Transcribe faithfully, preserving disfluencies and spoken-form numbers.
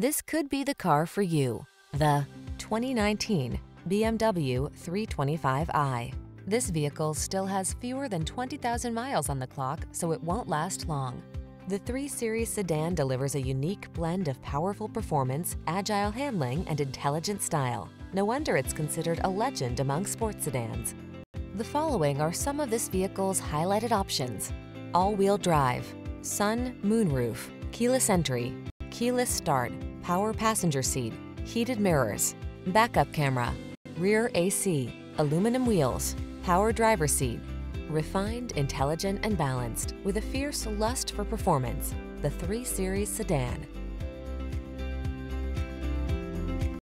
This could be the car for you. The twenty nineteen B M W three twenty-five i. This vehicle still has fewer than twenty thousand miles on the clock, so it won't last long. The three series sedan delivers a unique blend of powerful performance, agile handling, and intelligent style. No wonder it's considered a legend among sports sedans. The following are some of this vehicle's highlighted options: all-wheel drive, sun, moonroof, keyless entry, keyless start, power passenger seat, heated mirrors, backup camera, rear A C, aluminum wheels, power driver's seat. Refined, intelligent, and balanced, with a fierce lust for performance, the three series sedan.